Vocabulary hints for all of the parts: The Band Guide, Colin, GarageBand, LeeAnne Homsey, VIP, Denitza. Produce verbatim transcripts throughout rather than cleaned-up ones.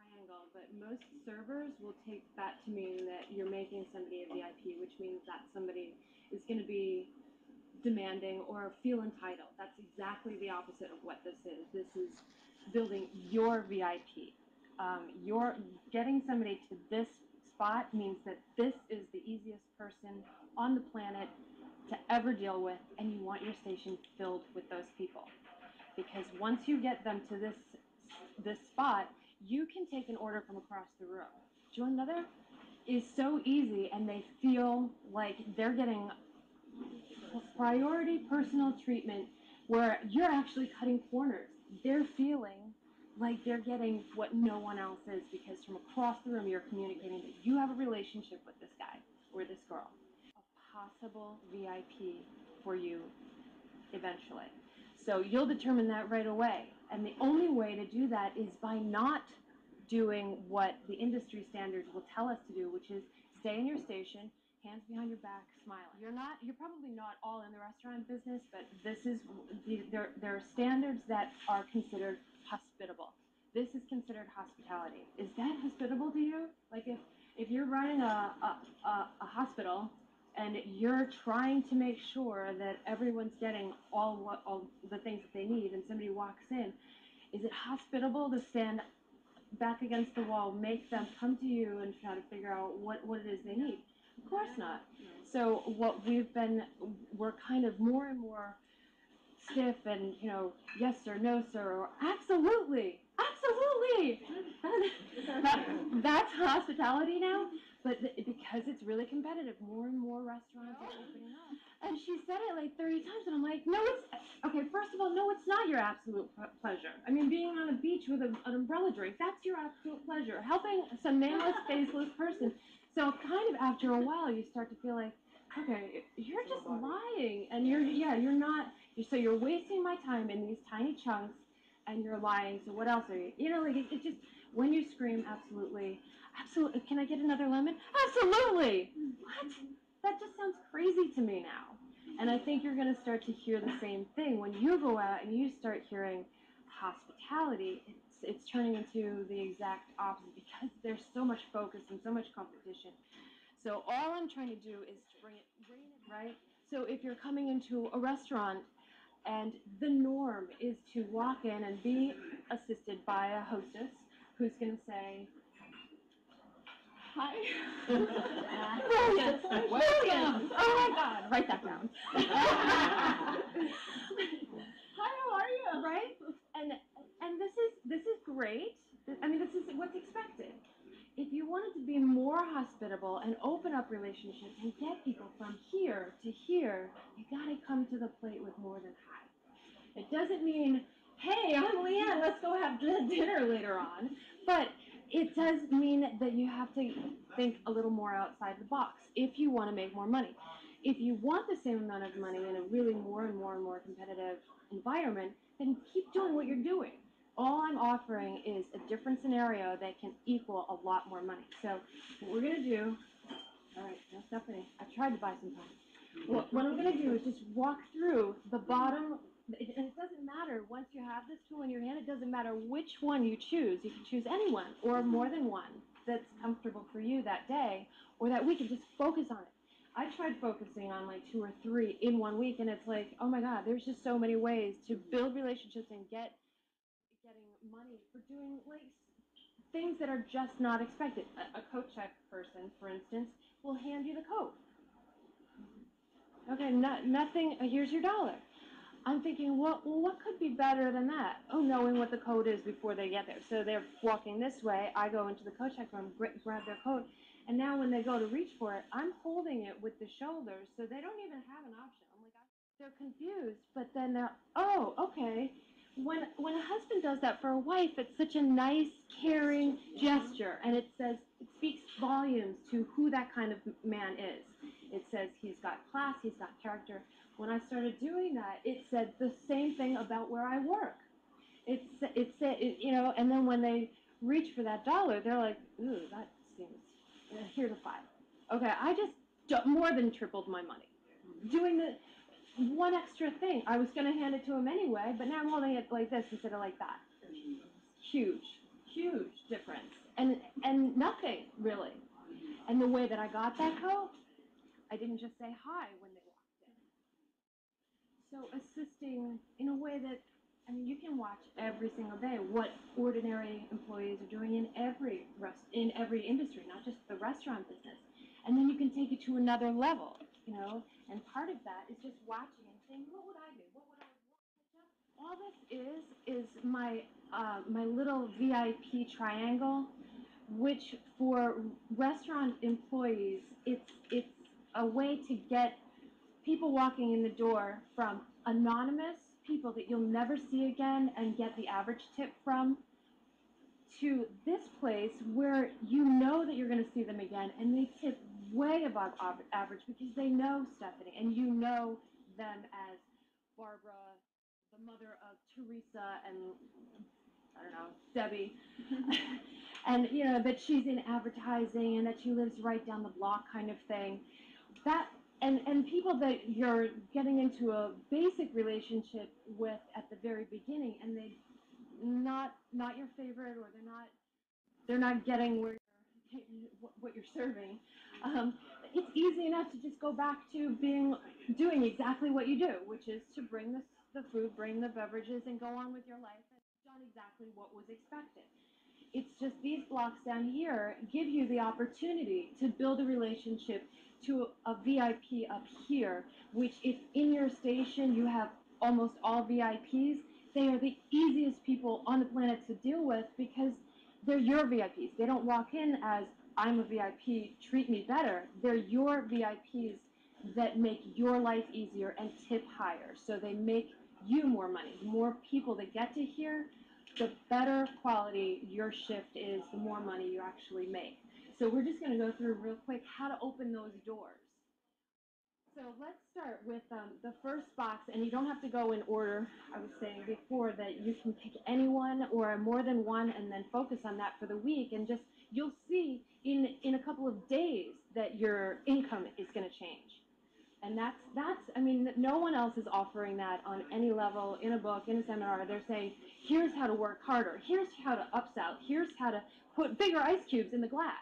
triangle, but most servers will take that to mean that you're making somebody a V I P, which means that somebody is going to be demanding or feel entitled. That's exactly the opposite of what this is. This is building your V I P. Um, your getting somebody to this spot means that this is the easiest person on the planet to ever deal with, and you want your station filled with those people. Because once you get them to this this spot, you can take an order from across the room. Join another is so easy, and they feel like they're getting priority personal treatment where you're actually cutting corners. They're feeling like they're getting what no one else is, because from across the room you're communicating that you have a relationship with this guy or this girl. A possible V I P for you eventually. So you'll determine that right away. And the only way to do that is by not doing what the industry standards will tell us to do, which is stay in your station, hands behind your back, smiling. You're not, you're probably not all in the restaurant business, but this is, the, there, there are standards that are considered hospitable. This is considered hospitality. Is that hospitable to you? Like if, if you're running a, a, a, a hospital, and you're trying to make sure that everyone's getting all what all the things that they need, and somebody walks in, is it hospitable to stand back against the wall, make them come to you and try to figure out what, what it is they need? Of course not. So what we've been, we're kind of more and more stiff and, you know, yes sir, no sir, or absolutely, absolutely. that, that's hospitality now. But the, because it's really competitive, more and more restaurants are opening up. And she said it like thirty times, and I'm like, no, it's, okay, first of all, no, it's not your absolute pleasure. I mean, being on a beach with a, an umbrella drink, that's your absolute pleasure. Helping some manless, faceless person. So kind of after a while, you start to feel like, okay, you're just lying. And you're, yeah, you're not, you're, so you're wasting my time in these tiny chunks, and you're lying, so what else are you? You know, like, it, it just, when you scream, absolutely, absolutely, can I get another lemon? Absolutely! What? That just sounds crazy to me now. And I think you're going to start to hear the same thing. When you go out and you start hearing hospitality, it's, it's turning into the exact opposite, because there's so much focus and so much competition. So all I'm trying to do is bring it, bring it right? So if you're coming into a restaurant, and the norm is to walk in and be assisted by a hostess who's going to say, hi. Welcome. Welcome. Oh my God. Write that down. Hi, how are you? Right? And and this is this is great. I mean, this is what's expected. If you wanted to be more hospitable and open up relationships and get people from here to here, you gotta come to the plate with more than hi. It doesn't mean, hey, I'm LeeAnne, let's go have dinner later on. But it does mean that you have to think a little more outside the box if you want to make more money. If you want the same amount of money in a really more and more and more competitive environment, then keep doing what you're doing. All I'm offering is a different scenario that can equal a lot more money. So what we're going to do, all right, no Stephanie, I've tried to buy some time. Well, what I'm going to do is just walk through the bottom, and it doesn't matter, once you have this tool in your hand, it doesn't matter which one you choose. You can choose any one or more than one that's comfortable for you that day or that week, and just focus on it. I tried focusing on like two or three in one week, and it's like, oh my God, there's just so many ways to build relationships and get getting money for doing like things that are just not expected. A, a coat check person, for instance, will hand you the coat. Okay, no, nothing, here's your dollar. I'm thinking, well, what could be better than that? Oh, knowing what the coat is before they get there. So they're walking this way, I go into the coat check room, grab their coat, and now when they go to reach for it, I'm holding it with the shoulders, so they don't even have an option. I'm like, they're confused, but then they're, oh, okay. When, when a husband does that for a wife, it's such a nice, caring gesture, and it says, it speaks volumes to who that kind of man is. It says he's got class, he's got character. When I started doing that, it said the same thing about where I work. It said, it said it, you know, and then when they reach for that dollar, they're like, ooh, that seems, here's a five. Okay, I just more than tripled my money. Doing the one extra thing. I was going to hand it to him anyway, but now I'm holding it like this instead of like that. Huge, huge difference, and and nothing really. And the way that I got that coat, I didn't just say hi when they walked in. So assisting in a way that, I mean, you can watch every single day what ordinary employees are doing in every rest, in every industry, not just the restaurant business. And then you can take it to another level, you know. And part of that is just watching and saying, what would I do? What would I want? All this is is my uh, my little V I P triangle, which for restaurant employees, it's it's a way to get people walking in the door from anonymous people that you'll never see again and get the average tip from, to this place where you know that you're going to see them again, and they tip way above average because they know Stephanie, and you know them as Barbara, the mother of Teresa, and I don't know, Debbie, and you know that she's in advertising and that she lives right down the block, kind of thing. That and and people that you're getting into a basic relationship with at the very beginning, and they not not your favorite, or they're not they're not getting where you're, what you're serving. Um, it's easy enough to just go back to being doing exactly what you do, which is to bring the the food, bring the beverages, and go on with your life. Done exactly what was expected. It's just these blocks down here give you the opportunity to build a relationship to a, a V I P up here, which if in your station you have almost all V I Ps, they are the easiest people on the planet to deal with because they're your V I Ps. They don't walk in as, I'm a V I P, treat me better. They're your V I Ps that make your life easier and tip higher, so they make you more money. The more people that get to here, the better quality your shift is, the more money you actually make. So we're just going to go through real quick how to open those doors. So let's start with um, the first box, and you don't have to go in order. I was saying before that you can pick anyone or more than one and then focus on that for the week, and just you'll see in, in a couple of days that your income is going to change. And that's, that's, I mean, no one else is offering that on any level, in a book, in a seminar. They're saying, here's how to work harder. Here's how to upsell. Here's how to put bigger ice cubes in the glass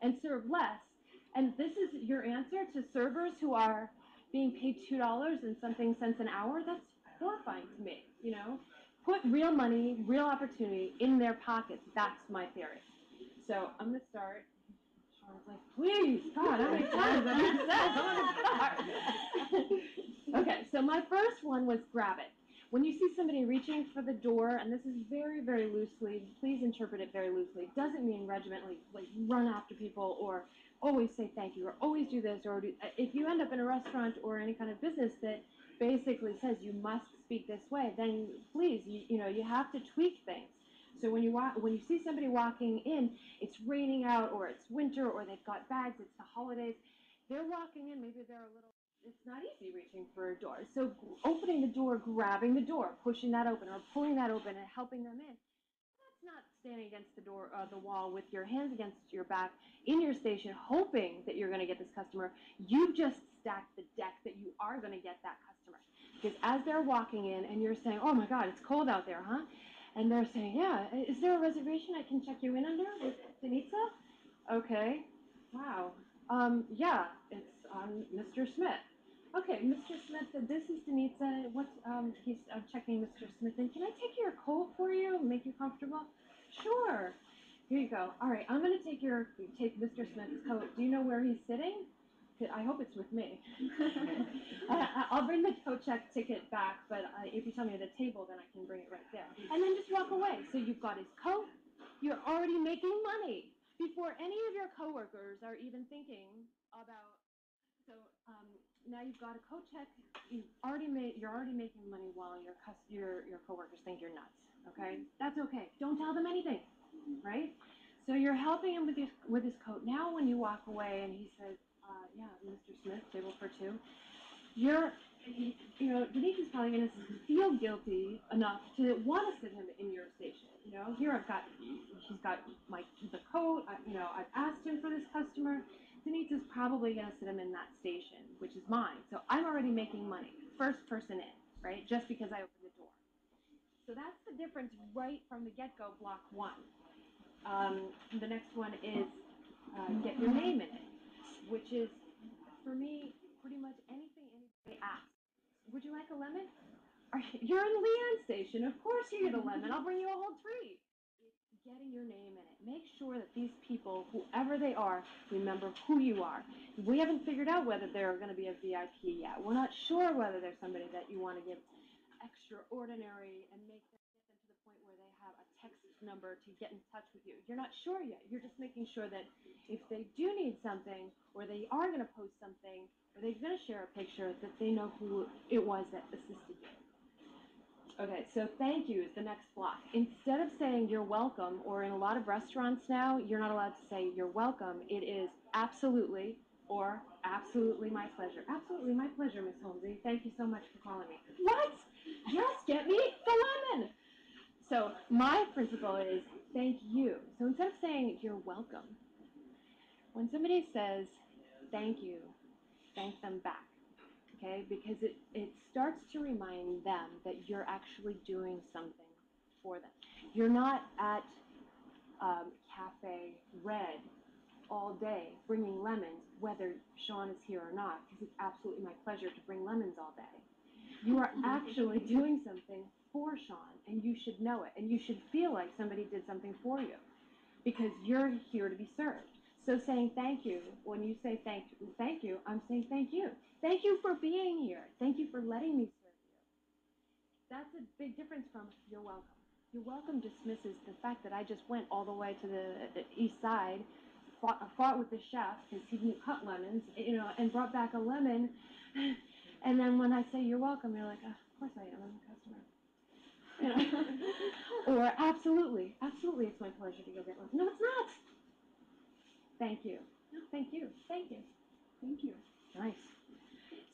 and serve less. And this is your answer to servers who are being paid two dollars and something cents an hour? That's horrifying to me, you know? Put real money, real opportunity in their pockets. That's my theory. So I'm going to start. I was like, please, God, how many times have you said? Okay, so my first one was grab it. When you see somebody reaching for the door, and this is very, very loosely, please interpret it very loosely, doesn't mean regimentally, like run after people or always say thank you or always do this. Or do, if you end up in a restaurant or any kind of business that basically says you must speak this way, then please, you, you know, you have to tweak things. So when you walk, when you see somebody walking in, it's raining out, or it's winter, or they've got bags, it's the holidays, they're walking in, maybe they're a little, it's not easy reaching for a door. So opening the door, grabbing the door, pushing that open, or pulling that open and helping them in. That's not standing against the door, uh, the wall with your hands against your back in your station, hoping that you're going to get this customer. You've just stacked the deck that you are going to get that customer. Because as they're walking in and you're saying, oh my God, it's cold out there, huh? And they're saying, yeah, is there a reservation I can check you in under with Denitza? Okay, wow. Um, yeah, it's um, Mister Smith. Okay, Mister Smith, this is Denitza. What's, um, he's, I'm checking Mister Smith in. Can I take your coat for you and make you comfortable? Sure. Here you go. All right, I'm going to take your, take Mister Smith's coat. Do you know where he's sitting? I hope it's with me. I, I'll bring the coat check ticket back, but I, if you tell me the table, then I can bring it right there. And then just walk away. So you've got his coat. You're already making money before any of your coworkers are even thinking about. So um, now you've got a coat check. You've already made. You're already making money while your your your coworkers think you're nuts. Okay, that's okay. Don't tell them anything, right? So you're helping him with his with his coat. Now when you walk away and he says, Uh, yeah, Mister Smith, table for two. You're, you know, Denise is probably going to feel guilty enough to want to sit him in your station. You know, here I've got, he's got my the coat. I, you know, I've asked him for this customer. Denise is probably going to sit him in that station, which is mine. So I'm already making money. First person in, right? Just because I opened the door. So that's the difference right from the get-go, block one. Um, the next one is uh, get your name in it, which is, for me, pretty much anything anybody asks. Would you like a lemon? Are you, you're in LeeAnne Station. Of course you get a lemon. I'll bring you a whole tree. It's getting your name in it. Make sure that these people, whoever they are, remember who you are. We haven't figured out whether they're going to be a V I P yet. We're not sure whether they're somebody that you want to give extraordinary and make them get them to the point where they have a text number to get in touch with you. You're not sure yet. You're just making sure that if they do need something, or they are going to post something, or they're going to share a picture, that they know who it was that assisted you. Okay, so thank you is the next block. Instead of saying you're welcome, or in a lot of restaurants now, you're not allowed to say you're welcome. It is absolutely or absolutely my pleasure. Absolutely my pleasure, Miss Homsey. Thank you so much for calling me. What? Yes, get me the lemon. So my principle is thank you. So instead of saying you're welcome, when somebody says thank you, thank them back. Okay, because it, it starts to remind them that you're actually doing something for them. You're not at um, Cafe Red all day bringing lemons, whether Sean is here or not, because it's absolutely my pleasure to bring lemons all day. You are actually doing something for Sean, and you should know it, and you should feel like somebody did something for you, because you're here to be served. So saying thank you, when you say thank, thank you, I'm saying thank you. Thank you for being here. Thank you for letting me serve you. That's a big difference from you're welcome. You're welcome dismisses the fact that I just went all the way to the, the east side, fought, fought with the chef because he didn't cut lemons, you know, and brought back a lemon. And then when I say you're welcome, you're like, oh, of course I am, I'm a customer. You know? Or absolutely, absolutely it's my pleasure to go get lemons. No, it's not. Thank you. No, thank you. Thank you. Thank you. Nice.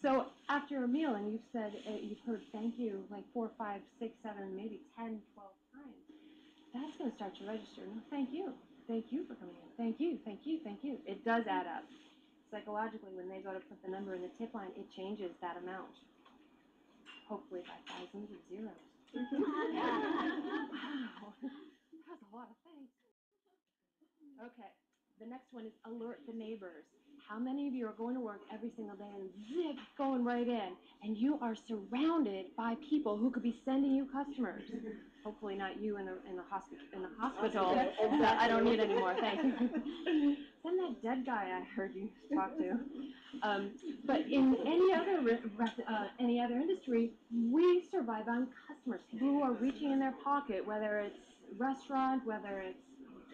So after a meal, and you've said, uh, you've heard thank you like four, five, six, seven, maybe ten, twelve times, that's going to start to register. No, thank you. Thank you for coming in. Thank you. Thank you. Thank you. It does add up. Psychologically, when they go to put the number in the tip line, it changes that amount. Hopefully by thousands of zeros. Wow. That's a lot of thanks. Okay. The next one is alert the neighbors. How many of you are going to work every single day and zip, going right in, and you are surrounded by people who could be sending you customers? Hopefully not you in the, in the, hospi in the hospital. I don't need any more, thank you. Send that dead guy I heard you talk to. Um, but in any other, uh, any other industry, we survive on customers who are reaching in their pocket, whether it's restaurant, whether it's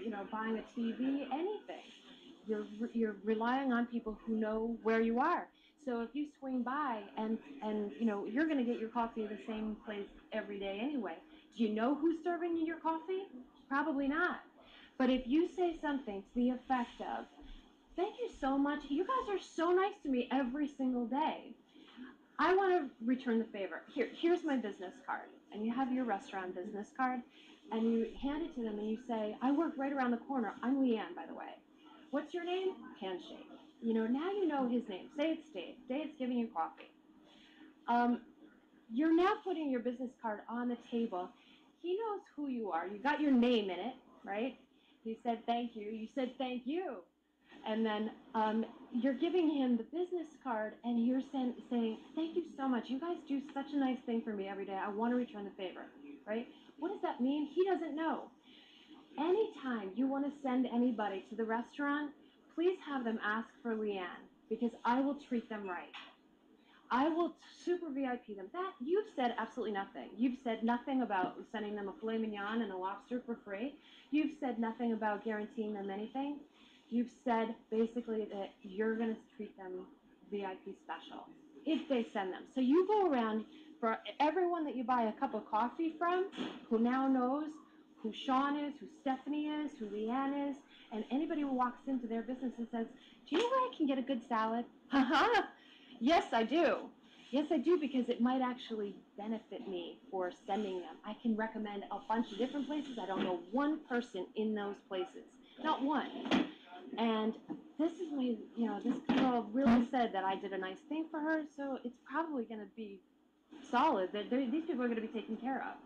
you know, buying a T V, anything. You're, you're relying on people who know where you are. So if you swing by and, and you know, you're going to get your coffee at the same place every day anyway. Do you know who's serving you your coffee? Probably not. But if you say something to the effect of, thank you so much. You guys are so nice to me every single day. I want to return the favor. Here, here's my business card. And you have your restaurant business card, and you hand it to them, and you say, I work right around the corner. I'm LeeAnne, by the way. What's your name? Handshake. You know, now you know his name. Say it's Dave. Dave's giving you coffee. Um, you're now putting your business card on the table. He knows who you are. You got your name in it, right? He said thank you. You said thank you. And then um, you're giving him the business card, and you're saying, thank you so much. You guys do such a nice thing for me every day. I want to return the favor, right? What does that mean? He doesn't know. Anytime you want to send anybody to the restaurant, please have them ask for LeeAnne, because I will treat them right. I will super V I P them. That you've said absolutely nothing. You've said nothing about sending them a filet mignon and a lobster for free. You've said nothing about guaranteeing them anything. You've said basically that you're going to treat them V I P special if they send them. So you go around for everyone that you buy a cup of coffee from, who now knows who Sean is, who Stephanie is, who LeeAnne is, and anybody who walks into their business and says, do you know where I can get a good salad? Haha. Yes, I do. Yes, I do, because it might actually benefit me for sending them. I can recommend a bunch of different places. I don't know one person in those places. Not one. And this is why, you know, this girl really said that I did a nice thing for her, so it's probably going to be solid. That these people are going to be taken care of.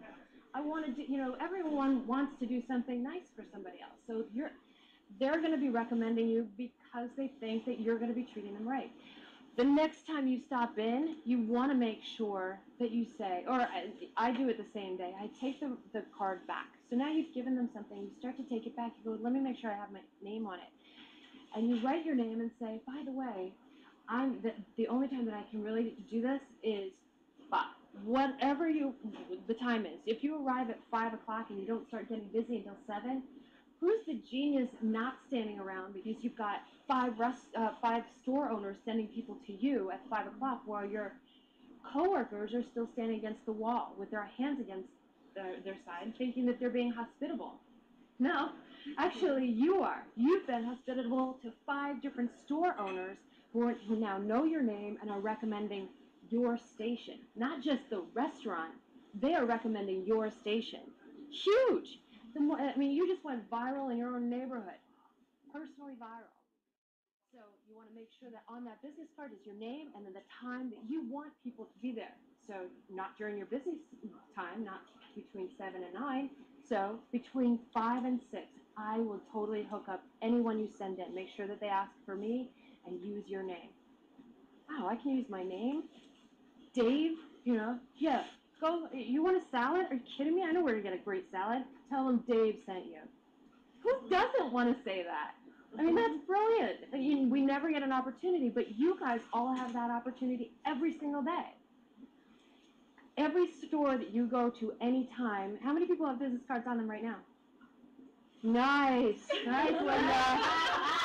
I want to do, you know, everyone wants to do something nice for somebody else. So you're, they're going to be recommending you because they think that you're going to be treating them right. The next time you stop in, you want to make sure that you say, or I, I do it the same day, I take the, the card back. So now you've given them something, you start to take it back, you go, let me make sure I have my name on it. And you write your name and say, by the way, I'm the, the only time that I can really do this is whatever you, the time is. If you arrive at five o'clock and you don't start getting busy until seven, who's the genius not standing around because you've got five rest, uh, five store owners sending people to you at five o'clock while your coworkers are still standing against the wall with their hands against the, their side thinking that they're being hospitable? No, actually you are. You've been hospitable to five different store owners who, are, who now know your name and are recommending your station. Not just the restaurant, they are recommending your station. Huge! The more, I mean, you just went viral in your own neighborhood, personally viral. So you want to make sure that on that business card is your name and then the time that you want people to be there. So not during your busy time, not between seven and nine. So between five and six, I will totally hook up anyone you send in. Make sure that they ask for me and use your name. Wow, I can use my name? Dave, you know, yeah. Go, you want a salad? Are you kidding me? I know where to get a great salad. Tell them Dave sent you. Who doesn't want to say that? I mean, that's brilliant. I mean, we never get an opportunity, but you guys all have that opportunity every single day. Every store that you go to any time, how many people have business cards on them right now? Nice. Nice, Linda.